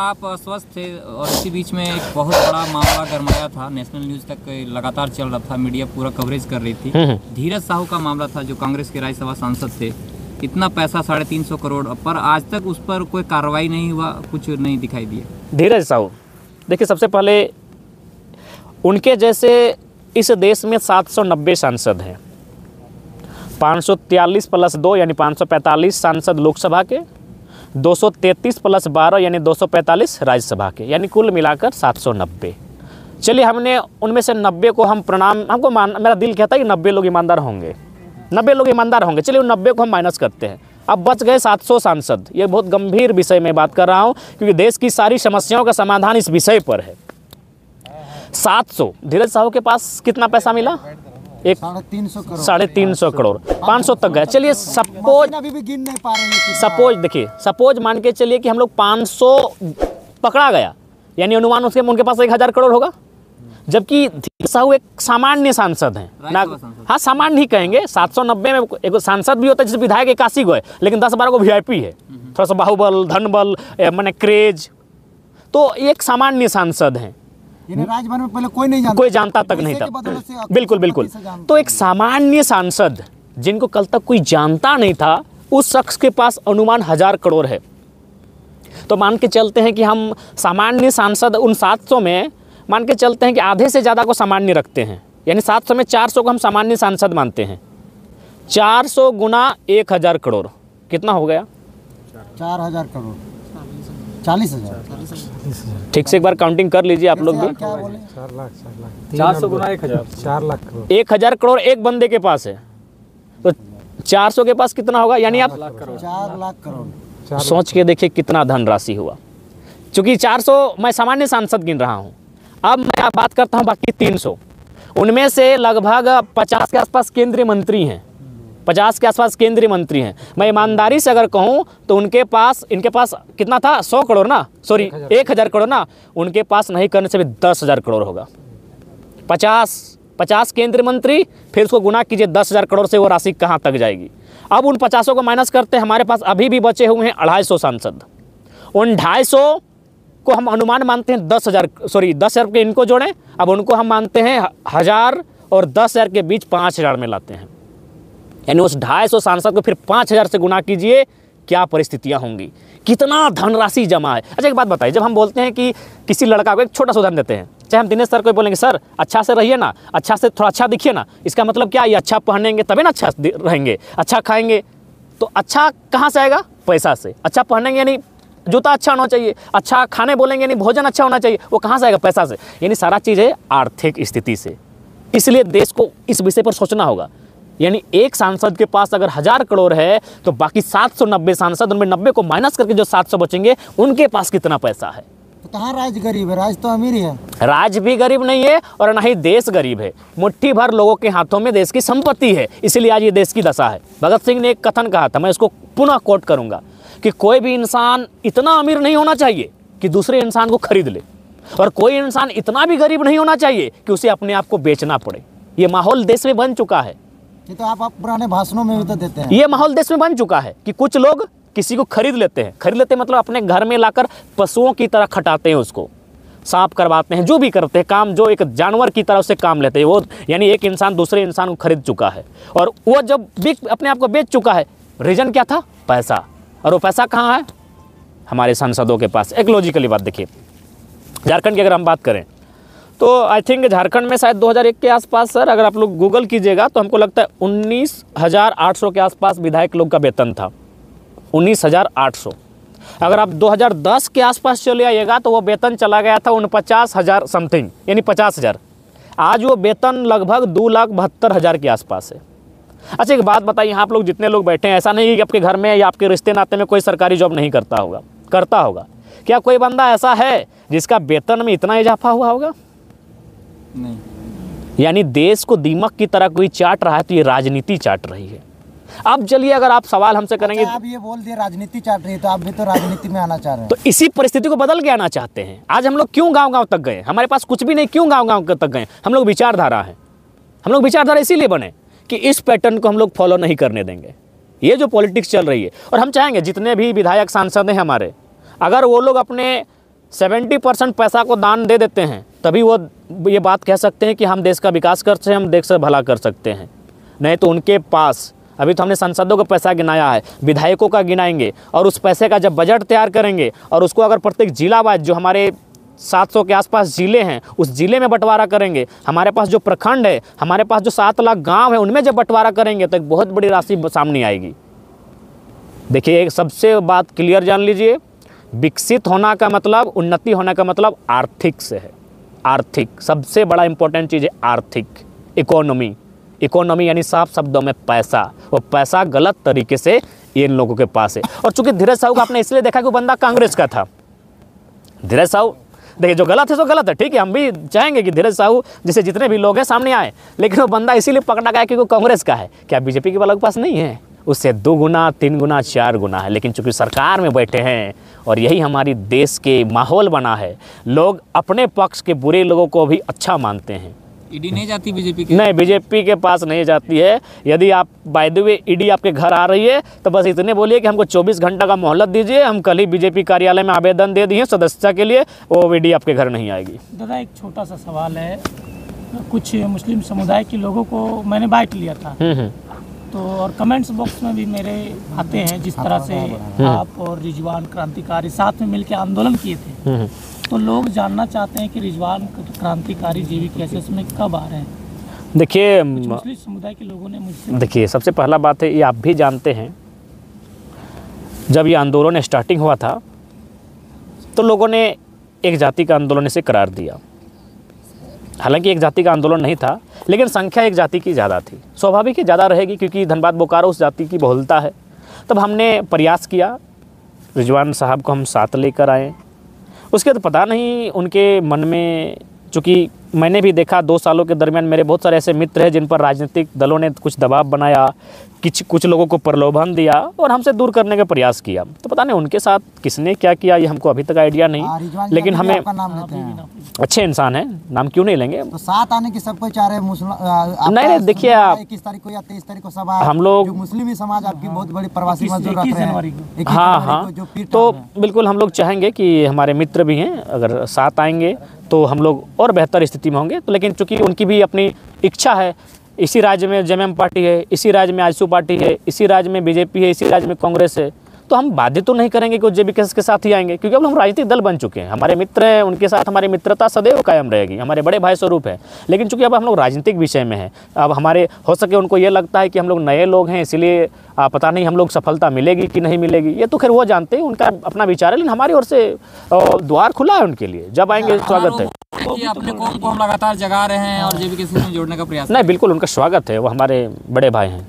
आप स्वस्थ थे और इसी बीच में एक बहुत बड़ा मामला गरमाया था, नेशनल न्यूज तक लगातार चल रहा था, मीडिया पूरा कवरेज कर रही थी। धीरज साहू का मामला था जो कांग्रेस के राज्यसभा सांसद थे, इतना पैसा 350 करोड़, पर आज तक उस पर कोई कार्रवाई नहीं हुआ, कुछ नहीं दिखाई दिया। धीरज साहू देखिए, सबसे पहले उनके जैसे इस देश में 790 सांसद हैं, 543 प्लस 2 यानी 545 सांसद लोकसभा के, 233 प्लस 12 यानी 245 राज्यसभा के, यानी कुल मिलाकर 790। चलिए हमने उनमें से 90 को हम प्रणाम, हमको मेरा दिल कहता है कि 90 लोग ईमानदार होंगे, 90 लोग ईमानदार होंगे, चलिए उन 90 को हम माइनस करते हैं। अब बच गए 700 सांसद। ये बहुत गंभीर विषय में बात कर रहा हूँ क्योंकि देश की सारी समस्याओं का समाधान इस विषय पर है। 700, धीरज साहू के पास कितना पैसा मिला? 350 करोड़, 500 तक गए। चलिए सपोज अभी भी गिन नहीं पा रहे हैं, सपोज देखिए, सपोज मान के चलिए कि हम लोग 500 पकड़ा गया, यानी अनुमान उसके उनके पास 1000 करोड़ होगा, जबकि धीरज साहू एक सामान्य सांसद हैं ना। हाँ, सामान्य ही कहेंगे, 790 में एक सांसद भी होता है, जैसे विधायक 81 गए, लेकिन 10-12 को VIP है, थोड़ा सा बाहुबल धनबल मैंने क्रेज, तो एक सामान्य सांसद हैं। राजभवन में पहले कोई जानता तक नहीं था, बिल्कुल बिल्कुल। तो एक सामान्य सांसद जिनको कल तक कोई जानता नहीं था, उस शख्स के पास अनुमान 1000 करोड़ है, तो मान के चलते हैं कि हम सामान्य सांसद उन 700 में मान के चलते हैं कि आधे से ज़्यादा को सामान्य रखते हैं, यानी 700 में 400 को हम सामान्य सांसद मानते हैं। 400 गुना 1000 करोड़ कितना हो गया? 4000 करोड़, 40,000। ठीक से एक बार काउंटिंग कर लीजिए आप लोग भी। 400 गुना 1000, 4 लाख करोड़। 1000 करोड़ एक बंदे के पास है, तो 400 के पास कितना होगा, यानी आप 4 लाख करोड़। सोच के देखिए कितना धनराशि हुआ। चूँकि 400 मैं सामान्य सांसद गिन रहा हूँ, अब मैं बात करता हूँ बाकी 300, उनमें से लगभग 50 के आसपास केंद्रीय मंत्री हैं, 50 के आसपास केंद्रीय मंत्री हैं। मैं ईमानदारी से अगर कहूँ तो उनके पास, इनके पास कितना था, 100 करोड़ ना, सॉरी 1000 करोड़ ना, उनके पास नहीं करने से भी 10,000 करोड़ होगा। 50 केंद्रीय मंत्री, फिर उसको गुना कीजिए 10,000 करोड़ से, वो राशि कहाँ तक जाएगी। अब उन 50 को माइनस करते हैं, हमारे पास अभी भी बचे हुए हैं 250 सांसद। उन 250 को हम अनुमान मानते हैं 10,000 के, इनको जोड़ें, अब उनको हम मानते हैं 1000 और 10,000 के बीच 5000 में लाते हैं, यानी उस 250 सांसद को फिर 5000 से गुना कीजिए, क्या परिस्थितियां होंगी, कितना धनराशि जमा है। अच्छा एक बात बताइए, जब हम बोलते हैं कि किसी लड़का को, एक छोटा सा उदाहरण देते हैं, चाहे हम दिनेश सर को बोलेंगे सर अच्छा से रहिए ना, अच्छा से थोड़ा अच्छा दिखिए ना, इसका मतलब क्या, ये अच्छा पहनेंगे तभी ना अच्छा रहेंगे, अच्छा खाएंगे, तो अच्छा कहाँ से आएगा, पैसा से। अच्छा पहनेंगे यानी जूता अच्छा होना चाहिए, अच्छा खाने बोलेंगे यानी भोजन अच्छा होना चाहिए, वो कहाँ से आएगा, पैसा से। यानी सारा चीज़ है आर्थिक स्थिति से, इसलिए देश को इस विषय पर सोचना होगा। यानी एक सांसद के पास अगर 1000 करोड़ है, तो बाकी 790 सांसद, उनमें 90 को माइनस करके जो 700 बचेंगे, उनके पास कितना पैसा है। तो कहाँ राज्य गरीब है, राज्य तो अमीर है, राज्य भी गरीब नहीं है और ना ही देश गरीब है। मुट्ठी भर लोगों के हाथों में देश की संपत्ति है, इसीलिए आज ये देश की दशा है। भगत सिंह ने एक कथन कहा था, मैं उसको पुनः कोट करूँगा कि कोई भी इंसान इतना अमीर नहीं होना चाहिए कि दूसरे इंसान को खरीद ले, और कोई इंसान इतना भी गरीब नहीं होना चाहिए कि उसे अपने आप को बेचना पड़े। ये माहौल देश में बन चुका है, ये तो आप पुराने भाषणों में भी तो देते हैं। ये माहौल देश में बन चुका है कि कुछ लोग किसी को खरीद लेते हैं, खरीद लेते हैं मतलब अपने घर में लाकर पशुओं की तरह खटाते हैं, उसको साफ करवाते हैं, जो भी करते हैं काम, जो एक जानवर की तरह उससे काम लेते हैं वो। यानी एक इंसान दूसरे इंसान को खरीद चुका है, और वो जब अपने आप को बेच चुका है, रीजन क्या था, पैसा। और वो पैसा कहाँ है, हमारे सांसदों के पास। एक लॉजिकली बात देखिए, झारखंड की अगर हम बात करें तो आई थिंक झारखंड में शायद 2001 के आसपास, सर अगर आप लोग गूगल कीजिएगा तो हमको लगता है 19,800 के आसपास विधायक लोग का वेतन था, 19,800। अगर आप 2010 के आसपास चले आइएगा तो वो वेतन चला गया था 49,000 समथिंग, यानी 50,000। आज वो वेतन लगभग 2,72,000 के आसपास है। अच्छा एक बात बताइए, यहाँ आप लोग जितने लोग बैठे हैं, ऐसा नहीं है कि आपके घर में या आपके रिश्ते नाते में कोई सरकारी जॉब नहीं करता होगा, करता होगा। क्या कोई बंदा ऐसा है जिसका वेतन में इतना इजाफा हुआ होगा? नहीं। यानी देश को दीमक की तरह कोई चाट रहा है, तो ये राजनीति चाट रही है। अब चलिए अगर आप सवाल हमसे करेंगे, आप ये बोल दिए राजनीति चाट रही है, तो आप भी तो राजनीति में आना चाह रहे हैं, तो इसी परिस्थिति को बदल के आना चाहते हैं। आज हम लोग क्यों गाँव-गाँव तक गए, हमारे पास कुछ भी नहीं, क्यों गाँव-गाँव तक गए, हम लोग विचारधारा है, हम लोग विचारधारा इसीलिए बने कि इस पैटर्न को हम लोग फॉलो नहीं करने देंगे। ये जो पॉलिटिक्स चल रही है, और हम चाहेंगे जितने भी विधायक सांसद हैं हमारे, अगर वो लोग अपने 70% पैसा को दान दे देते हैं, तभी वो ये बात कह सकते हैं कि हम देश का विकास कर सकते हैं, हम देश से भला कर सकते हैं। नहीं तो उनके पास अभी तो हमने सांसदों का पैसा गिनाया है, विधायकों का गिनाएंगे और उस पैसे का जब बजट तैयार करेंगे और उसको अगर प्रत्येक जिला वाइज जो हमारे 700 के आसपास ज़िले हैं उस ज़िले में बंटवारा करेंगे, हमारे पास जो प्रखंड है, हमारे पास जो 7 लाख गांव है उनमें जब बंटवारा करेंगे तो एक बहुत बड़ी राशि सामने आएगी। देखिए, एक सबसे बात क्लियर जान लीजिए, विकसित होना का मतलब, उन्नति होने का मतलब आर्थिक से है। आर्थिक सबसे बड़ा इम्पोर्टेंट चीज़ है, आर्थिक इकोनॉमी। इकोनॉमी यानी साफ शब्दों में पैसा, वो पैसा गलत तरीके से इन लोगों के पास है। और चूंकि धीरज साहू का आपने इसलिए देखा कि वो बंदा कांग्रेस का था। धीरज साहू देखिए, जो गलत है सो गलत है, ठीक है, हम भी चाहेंगे कि धीरज साहू जैसे जितने भी लोग हैं सामने आए, लेकिन वो बंदा इसीलिए पकड़ा गया क्योंकि वो कांग्रेस का है। क्या बीजेपी के वालों के पास नहीं है? उससे 2 गुना 3 गुना 4 गुना है, लेकिन चूंकि सरकार में बैठे हैं और यही हमारी देश के माहौल बना है, लोग अपने पक्ष के बुरे लोगों को भी अच्छा मानते हैं। ईडी नहीं जाती बीजेपी के? नहीं, बीजेपी के पास नहीं जाती है। यदि आप बाय द वे ईडी आपके घर आ रही है तो बस इतने बोलिए कि हमको 24 घंटा का मोहलत दीजिए, हम कल ही बीजेपी कार्यालय में आवेदन दे दिए सदस्यता के लिए, वो ईडी आपके घर नहीं आएगी। दादा एक छोटा सा सवाल है, कुछ मुस्लिम समुदाय के लोगों को मैंने बाइट लिया था तो, और कमेंट्स बॉक्स में भी मेरे आते हैं जिस तरह से आप और रिजवान क्रांतिकारी साथ में मिलकर आंदोलन किए थे, तो लोग जानना चाहते हैं कि रिजवान क्रांतिकारी JVKSS में कब आ रहे हैं। देखिए, मुस्लिम समुदाय के लोगों ने मुझसे, देखिए सबसे पहला बात है, ये आप भी जानते हैं जब ये आंदोलन स्टार्टिंग हुआ था तो लोगों ने एक जाति का आंदोलन इसे करार दिया, हालांकि एक जाति का आंदोलन नहीं था, लेकिन संख्या एक जाति की ज़्यादा थी, स्वाभाविक है ज़्यादा रहेगी क्योंकि धनबाद बोकारो उस जाति की बहुलता है। तब हमने प्रयास किया, रिजवान साहब को हम साथ लेकर आए, उसके तो पता नहीं उनके मन में, चूँकि मैंने भी देखा 2 सालों के दरमियान मेरे बहुत सारे ऐसे मित्र हैं जिन पर राजनीतिक दलों ने कुछ दबाव बनाया, कुछ लोगों को प्रलोभन दिया और हमसे दूर करने का प्रयास किया, तो पता नहीं उनके साथ किसने क्या किया ये हमको अभी तक आइडिया नहीं, लेकिन हमें अच्छे इंसान हैं, नाम क्यों नहीं लेंगे, तो साथ आने की सबको चाह रहे मुस्लिम। नहीं, देखिए आप 21 तारीख को या 23 तारीख को सब हम लोग मुस्लिम समाज आपकी बहुत बड़ी प्रवासी मजदूर है। हाँ, तो बिल्कुल हम लोग चाहेंगे कि हमारे मित्र भी हैं अगर साथ आएंगे तो हम लोग और बेहतर स्थिति में होंगे, तो लेकिन चूंकि उनकी भी अपनी इच्छा है, इसी राज्य में जेएमएम पार्टी है, इसी राज्य में आजसू पार्टी है, इसी राज्य में बीजेपी है, इसी राज्य में कांग्रेस है, तो हम बाध्य तो नहीं करेंगे कि JVKSS के साथ ही आएंगे, क्योंकि अब हम राजनीतिक दल बन चुके हैं, हमारे मित्र हैं, उनके साथ हमारी मित्रता सदैव कायम रहेगी, हमारे बड़े भाई स्वरूप है, लेकिन चूंकि अब हम लोग राजनीतिक विषय में हैं, अब हमारे हो सके उनको ये लगता है कि हम लोग नए लोग हैं इसलिए पता नहीं हम लोग सफलता मिलेगी कि नहीं मिलेगी, ये तो खैर वो जानते हैं, उनका अपना विचार है, लेकिन हमारी ओर से द्वार खुला है उनके लिए, जब आएंगे स्वागत है। अपने कौम को हम लगातार जगा रहे हैं और JVKSS में जोड़ने का प्रयास, नहीं बिल्कुल उनका स्वागत है, वो हमारे बड़े भाई हैं।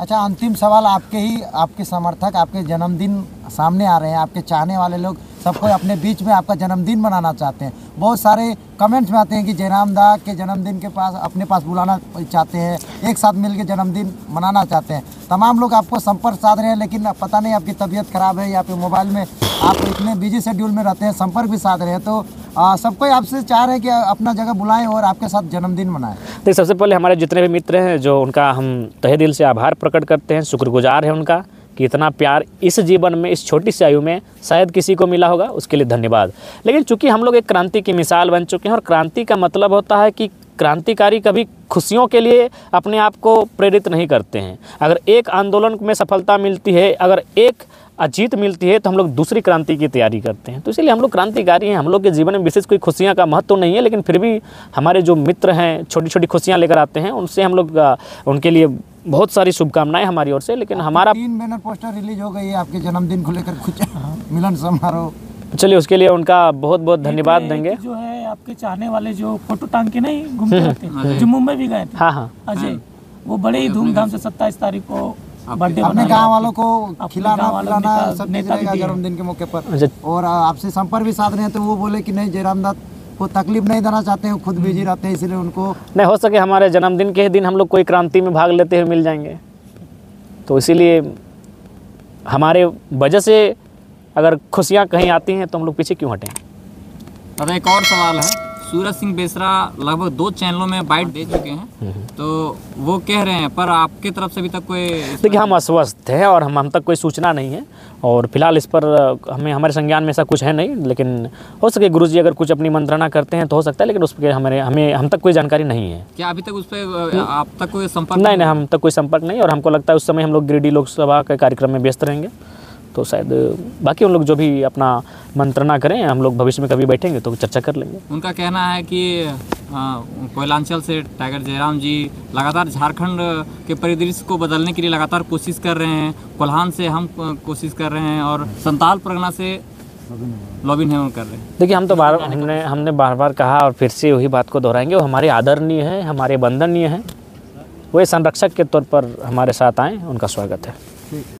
अच्छा, अंतिम सवाल, आपके ही, आपके समर्थक, आपके जन्मदिन सामने आ रहे हैं, आपके चाहने वाले लोग सबको अपने बीच में आपका जन्मदिन मनाना चाहते हैं, बहुत सारे कमेंट्स में आते हैं कि जयराम दा के जन्मदिन के पास अपने पास बुलाना चाहते हैं, एक साथ मिलकर जन्मदिन मनाना चाहते हैं, तमाम लोग आपको संपर्क साध रहे हैं, लेकिन पता नहीं आपकी तबीयत खराब है या फिर मोबाइल में आप इतने बिजी शेड्यूल में रहते हैं, संपर्क भी साध रहे हैं, तो सबको आपसे चाह रहे हैं कि अपना जगह बुलाएं और आपके साथ जन्मदिन मनाएं। देखिए, सबसे पहले हमारे जितने भी मित्र हैं जो उनका हम तहे दिल से आभार प्रकट करते हैं, शुक्रगुजार हैं उनका कि इतना प्यार इस जीवन में, इस छोटी सी आयु में शायद किसी को मिला होगा, उसके लिए धन्यवाद। लेकिन चूंकि हम लोग एक क्रांति की मिसाल बन चुके हैं और क्रांति का मतलब होता है कि क्रांतिकारी कभी खुशियों के लिए अपने आप को प्रेरित नहीं करते हैं, अगर एक आंदोलन में सफलता मिलती है, अगर एक जीत मिलती है तो हम लोग दूसरी क्रांति की तैयारी करते हैं, तो इसलिए हम लोग क्रांतिकारी हैं, हम लोग के जीवन में विशेष कोई खुशियाँ का महत्व तो नहीं है, लेकिन फिर भी हमारे जो मित्र हैं छोटी छोटी खुशियाँ लेकर आते हैं, उनसे हम लोग उनके लिए बहुत सारी शुभकामनाएं हमारी ओर से। लेकिन हमारा 3 बैनर पोस्टर रिलीज हो गई है आपके जन्मदिन को लेकर, कुछ मिलन समारोह, चलिए उसके लिए उनका बहुत बहुत धन्यवाद देंगे। जो है आपके चाहने वाले जो फोटो टांग के नहीं घूमते रहते हैं, जो मुंबई भी गए थे, हाँ हाँ अजय, वो बड़े ही धूमधाम से 27 तारीख को बर्थडे अपने गांव वालों को खिलाना पिलाना सब रहेगा जन्मदिन के मौके पर, और आपसे संपर्क भी साध रहे हैं, तो वो बोले कि नहीं जयराम दा को तकलीफ नहीं देना चाहते हैं, खुद बिजी रहते हैं इसलिए उनको नहीं, हो सके हमारे जन्मदिन के दिन हम लोग कोई क्रांति में भाग लेते हुए मिल जाएंगे, तो इसीलिए हमारे वजह से अगर खुशियाँ कहीं आती हैं तो हम लोग पीछे क्यों हटें। एक और सवाल है सूरज सिंह बेसरा लगभग 2 चैनलों में बाइट दे चुके हैं, तो वो कह रहे हैं, पर आपके तरफ से अभी तक कोई? देखिए, हम अस्वस्थ हैं और हम तक कोई सूचना नहीं है और फिलहाल इस पर हमें हमारे संज्ञान में ऐसा कुछ है नहीं, लेकिन हो सके गुरुजी अगर कुछ अपनी मंत्रणा करते हैं तो हो सकता है, लेकिन उस पर हम तक कोई जानकारी नहीं है। क्या अभी तक उस पर आप तक कोई संपर्क? नहीं, हम तक कोई संपर्क नहीं और हमको लगता है उस समय हम लोग गिरिडीह लोकसभा के कार्यक्रम में व्यस्त रहेंगे, तो शायद बाकी उन लोग जो भी अपना मंत्रणा करें, हम लोग भविष्य में कभी बैठेंगे तो चर्चा कर लेंगे। उनका कहना है कि कोयलांचल से टाइगर जयराम जी लगातार झारखंड के परिदृश्य को बदलने के लिए लगातार कोशिश कर रहे हैं, कोल्हान से हम कोशिश कर रहे हैं और संताल परगना से लॉबिन है कर रहे हैं। देखिए, हम तो हमने बार बार कहा और फिर से वही बात को दोहराएंगे, वो हमारे आदरणीय हैं, हमारे बंधनीय हैं, वे संरक्षक के तौर पर हमारे साथ आएँ, उनका स्वागत है।